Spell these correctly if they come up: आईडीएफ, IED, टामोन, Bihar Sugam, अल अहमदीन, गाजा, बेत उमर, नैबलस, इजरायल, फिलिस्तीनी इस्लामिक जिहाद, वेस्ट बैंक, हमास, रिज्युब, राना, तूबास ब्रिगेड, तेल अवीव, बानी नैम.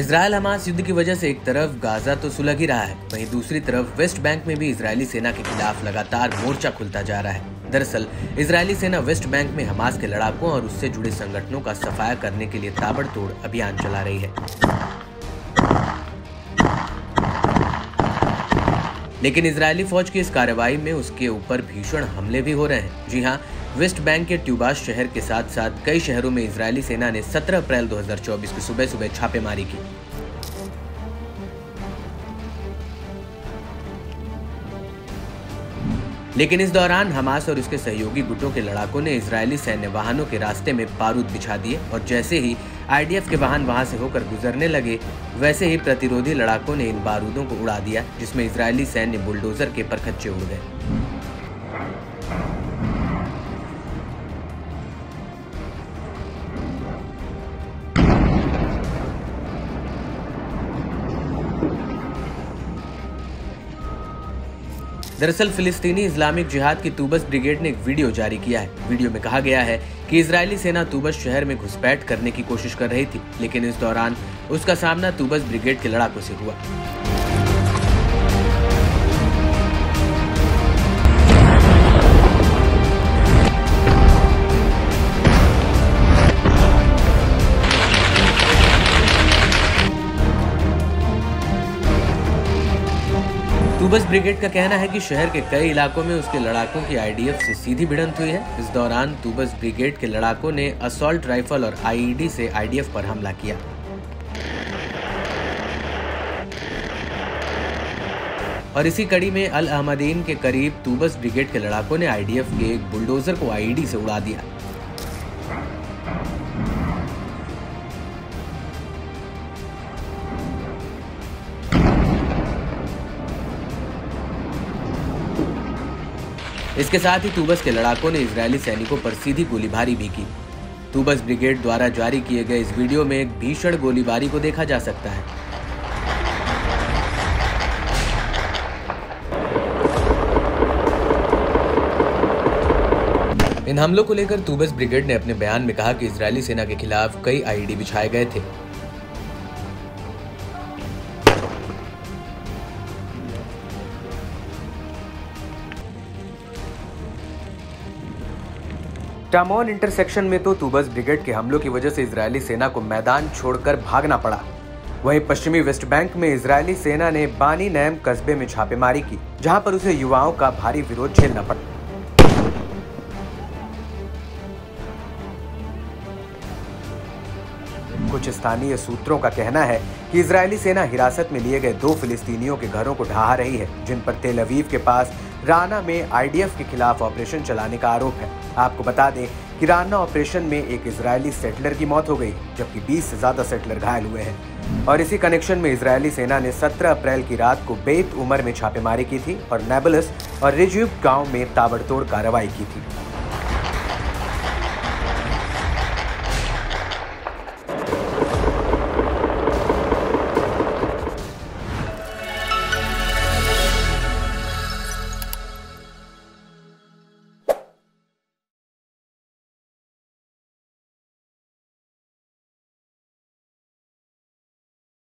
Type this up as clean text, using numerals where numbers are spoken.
इजरायल हमास युद्ध की वजह से एक तरफ गाजा तो सुलग ही रहा है, वहीं दूसरी तरफ वेस्ट बैंक में भी इजरायली सेना के खिलाफ लगातार मोर्चा खुलता जा रहा है। दरअसल इजरायली सेना वेस्ट बैंक में हमास के लड़ाकों और उससे जुड़े संगठनों का सफाया करने के लिए ताबड़तोड़ अभियान चला रही है। लेकिन इजरायली फौज की इस कार्रवाई में उसके ऊपर भीषण हमले भी हो रहे हैं। जी हाँ, वेस्ट बैंक के तूबास शहर के साथ साथ कई शहरों में इजरायली सेना ने 17 अप्रैल 2024 को सुबह सुबह छापेमारी की। लेकिन इस दौरान हमास और उसके सहयोगी गुटों के लड़ाकों ने इजरायली सैन्य वाहनों के रास्ते में बारूद बिछा दिए और जैसे ही आईडीएफ के वाहन वहां से होकर गुजरने लगे, वैसे ही प्रतिरोधी लड़ाकों ने इन बारूदों को उड़ा दिया, जिसमें इजरायली सैन्य बुलडोजर के परखच्चे उड़ गए। दरअसल फिलिस्तीनी इस्लामिक जिहाद की तूबास ब्रिगेड ने एक वीडियो जारी किया है। वीडियो में कहा गया है कि इजरायली सेना तूबास शहर में घुसपैठ करने की कोशिश कर रही थी, लेकिन इस दौरान उसका सामना तूबास ब्रिगेड के लड़ाकों से हुआ। तूबास ब्रिगेड का कहना है कि शहर के कई इलाकों में उसके लड़ाकों की आईडीएफ से सीधी भिड़ंत हुई है। इस दौरान तूबास ब्रिगेड के लड़ाकों ने असॉल्ट राइफल और आईईडी से आईडीएफ पर हमला किया। और इसी कड़ी में अल अहमदीन के करीब तूबास ब्रिगेड के लड़ाकों ने आईडीएफ के एक बुलडोजर को आईईडी से उड़ा दिया। इसके साथ ही तूबास के लड़ाकों ने इजरायली सैनिकों पर सीधी गोलीबारी भी की। तूबास ब्रिगेड द्वारा जारी किए गए इस वीडियो में एक भीषण गोलीबारी को देखा जा सकता है। इन हमलों को लेकर तूबास ब्रिगेड ने अपने बयान में कहा कि इजरायली सेना के खिलाफ कई आईडी बिछाए गए थे। टामोन इंटरसेक्शन में तो तूबास ब्रिगेड के हमलों की वजह से इजरायली सेना को मैदान छोड़कर भागना पड़ा। वहीं पश्चिमी वेस्ट बैंक में इजरायली सेना ने बानी नैम कस्बे में छापेमारी की, जहां पर उसे युवाओं का भारी विरोध झेलना पड़ा। कुछ स्थानीय सूत्रों का कहना है कि इजरायली सेना हिरासत में लिए गए 2 फिलिस्तीनियों के घरों को ढहा रही है, जिन पर तेल अवीव के पास राना में आईडीएफ के खिलाफ ऑपरेशन चलाने का आरोप है। आपको बता दें कि राना ऑपरेशन में एक इजरायली सेटलर की मौत हो गई, जबकि 20 से ज्यादा सेटलर घायल हुए हैं। और इसी कनेक्शन में इजरायली सेना ने 17 अप्रैल की रात को बेत उमर में छापेमारी की थी और नैबलस और रिज्युब गांव में ताबड़तोड़ कार्रवाई की थी।